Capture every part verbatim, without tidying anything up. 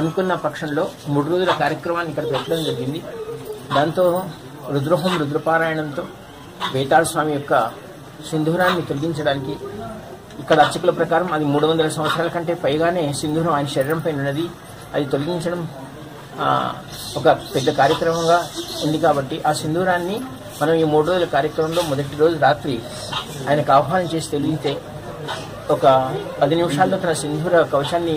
అనుకున్న పక్షంలో మూడు రోజుల కార్యక్రమాన్ని ఇక్కడ పెట్టడం జరిగింది. దాంతో రుద్రోహం రుద్రపారాయణంతో వేతాళ స్వామి యొక్క సింధూరాన్ని తొలగించడానికి ఇక్కడ అర్చకుల ప్రకారం అది మూడు వందల సంవత్సరాల కంటే పైగానే సింధూరం ఆయన శరీరంపై ఉన్నది. అది తొలగించడం ఒక పెద్ద కార్యక్రమంగా ఉంది కాబట్టి ఆ సింధూరాన్ని మనం ఈ మూడు రోజుల కార్యక్రమంలో మొదటి రోజు రాత్రి ఆయనకు ఆహ్వానం చేసి తొలగితే ఒక పది నిమిషాల్లో తన సింధూర కవచాన్ని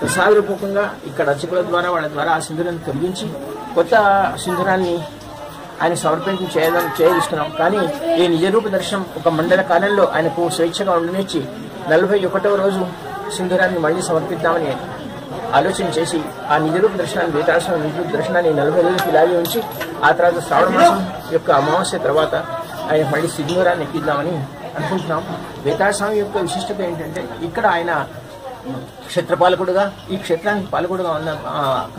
ప్రసాద రూపకంగా ఇక్కడ అర్చకుల ద్వారా వాళ్ళ ద్వారా ఆ సింధూరాన్ని తొలగించి కొత్త సింధూరాన్ని ఆయన సమర్పించి చేయాలని చేయదలుస్తున్నాం. కానీ ఈ నిజరూప దర్శనం ఒక మండల కాలంలో ఆయనకు స్వేచ్ఛగా ఉండనిచ్చి నలభై ఒకటవ రోజు సింధూరాన్ని మళ్ళీ సమర్పిద్దామని ఆలోచన చేసి ఆ నిజరూప దర్శనాన్ని వేతాళ నిజరూప దర్శనాన్ని నలభై రోజులకు ఇలాగే ఉంచి ఆ తర్వాత శ్రావణ మాసం యొక్క అమావాస్య తర్వాత ఆయన మళ్ళీ సింధూరాన్ని ఎక్కిద్దామని అనుకుంటున్నాం. వేతాళ స్వామి యొక్క విశిష్టత ఏంటంటే ఇక్కడ ఆయన క్షేత్రపాలకుడుగా ఈ క్షేత్రానికి పాలకుడుగా ఉన్న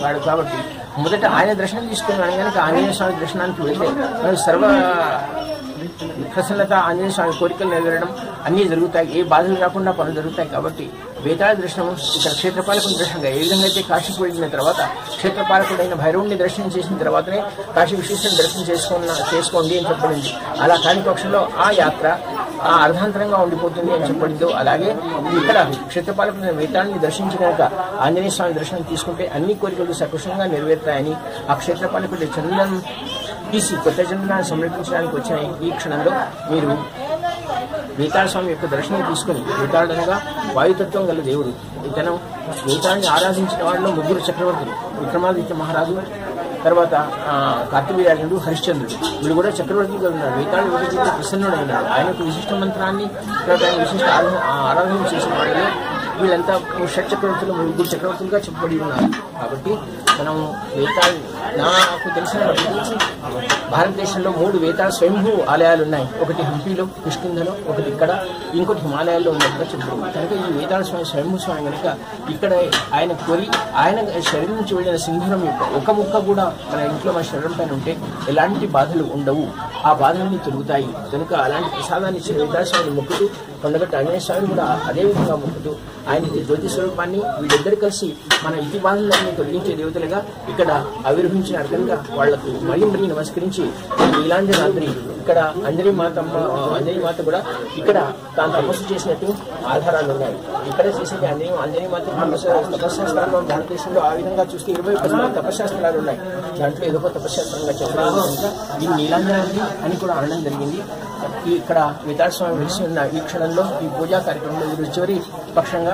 వాడు కాబట్టి మొదట ఆయన దర్శనం తీసుకున్నాను కనుక ఆంజనేయ స్వామి దర్శనానికి వెళ్తే మనకు సర్వ ప్రసన్నత, ఆంజనేయ స్వామి కోరికలు నెరవేరడం అన్నీ జరుగుతాయి, ఏ బాధలు రాకుండా పనులు జరుగుతాయి. కాబట్టి వేతాళ దర్శనం ఇక్కడ క్షేత్రపాలకుని దర్శనంగా ఏ విధంగా అయితే కాశీకి వెళ్ళిన తర్వాత క్షేత్రపాలకుడైన భైరవుడిని దర్శనం చేసిన తర్వాతనే కాశీ విశ్వేశ్వరుని దర్శనం చేసుకున్న చేసుకోండి అని చెప్పబడింది. అలా కాని పక్షంలో ఆ యాత్ర ఆ అర్ధాంతరంగా ఉండిపోతుంది అని చెప్పబడిందో అలాగే ఇక్కడ క్షేత్రపాలకుడైన వేతాళని దర్శించినాక ఆంజనేయ స్వామి దర్శనం తీసుకుంటే అన్ని కోరికలు సకృషంగా నెరవేరుతాయని ఆ క్షేత్రపాలకుడి చందనం తీసి కొత్త చందనాన్ని సమర్పించడానికి వచ్చిన ఈ క్షణంలో మీరు వేతాళ స్వామి యొక్క దర్శనం తీసుకుని, వేతాళనగా వాయుతత్వం గల దేవుడు, ఇతను వేతాళని ఆరాధించిన వాళ్ళలో ముగ్గురు చక్రవర్తులు విక్రమాదిత్య మహారాజు, తర్వాత కార్తవీర్యార్జునుడు, హరిశ్చంద్రుడు, వీళ్ళు కూడా చక్రవర్తిగా ఉన్నారు. వేతాళుడు విభజించి ప్రసన్నుడు అయినాడు. ఆయనకు విశిష్ట మంత్రాన్ని తర్వాత విశిష్ట ఆరాధన చేసిన వాళ్ళలో వీళ్ళంతా షట్ చక్రవర్తులు ముగ్గురు చక్రవర్తులుగా చెప్పబడి ఉన్నారు. కాబట్టి మనం వేతాళ నాకు తెలిసిన భారతదేశంలో మూడు వేతాళ స్వయంభూ ఆలయాలు ఉన్నాయి. ఒకటి హంపీలో కిష్కింధలో, ఒకటి ఇక్కడ, ఇంకోటి హిమాలయాల్లో ఉన్నట్టుగా చెప్తున్నాం. కనుక ఈ వేతాళ స్వామి స్వయంభూ స్వామి కనుక ఇక్కడ ఆయన కోరి ఆయన శరీరం నుంచి వెళ్ళిన సింధూరం యొక్క ఒక ముక్క కూడా మన ఇంట్లో మన శరీరం పైన ఉంటే ఎలాంటి బాధలు ఉండవు, ఆ బాధలన్నీ తొలుగుతాయి. కనుక అలాంటి ప్రసాదాన్ని ఇచ్చిన వేతాళ స్వామిని మొక్కుతూ కొండగట్టు ఆంజనేయ స్వామి కూడా అదేవిధంగా మొక్కుతూ ఆయన జ్యోతి స్వరూపాన్ని వీళ్ళిద్దరు కలిసి మన ఇతి బాధలన్నీ తొలగించే దేవతలుగా ఇక్కడ ఆవిర్భించిన అర్థంగా వాళ్లకు మళ్ళీ మళ్ళీ నమస్కరించి ఇలాంటి రాత్రి ఇక్కడ అంజనీ మాత అంజనీ మాత కూడా ఇక్కడ తాను తపస్సు చేసినట్టు ఆధారాలు ఉన్నాయి. ఇక్కడ చేసేది అంజనీ అంజనీ మాత తపస్శాస్త్రాల్లో భారతదేశంలో ఆ విధంగా చూస్తే ఇరవై పదిహేను తపస్శాస్త్రాలు ఉన్నాయి. దాంట్లో ఏదో తపస్శాస్త్రంగా చెప్పాలి దీన్ని నీలాంజనాద్రి అని కూడా అనడం జరిగింది. ఇక్కడ వేతాళ స్వామి వెలిసి ఉన్న ఈ క్షణంలో ఈ పూజా కార్యక్రమంలో చివరి పక్షంగా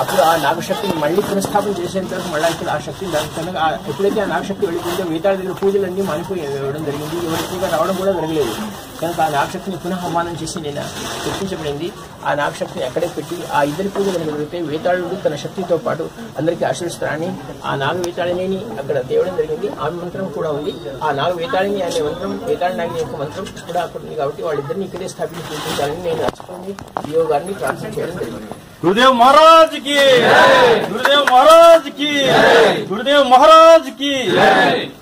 అప్పుడు ఆ నాగశక్తిని మళ్ళీ పునఃస్థాపన చేసేంత వరకు మళ్ళీ అసలు ఆ శక్తి దాని ఎప్పుడైతే ఆ నాగశక్తి వెళ్ళిపోయిందో వేతాళ దగ్గర పూజలన్నీ మానిపోయి ఇవ్వడం జరిగింది. ఎవరికి రావడం కూడా జరగలేదు. కనుక ఆ నాగశక్తిని పునః హోమానం చేసి నేను గుర్తించబడింది. ఆ నాగశక్తిని అక్కడే పెట్టి ఆ ఇద్దరి పూజలు జరిగితే వేతాళుడు తన శక్తితో పాటు అందరికీ ఆశీర్వస్తారని ఆ నాగ వేతాళిని అక్కడ తేవడం జరిగింది. ఆ మంత్రం కూడా ఉంది. ఆ నాగ వేతాళిని అనే మంత్రం వేతాళనాగిని యొక్క మంత్రం కూడా అక్కడ ఉంది. కాబట్టి వాళ్ళిద్దరిని ఇక్కడే స్థాపించి పూజించాలని నేను నచ్చుకుని దియో గారిని ప్రార్థన చేయడం జరిగింది. गुरुदेव महाराज की, गुरुदेव महाराज की, गुरुदेव महाराज की।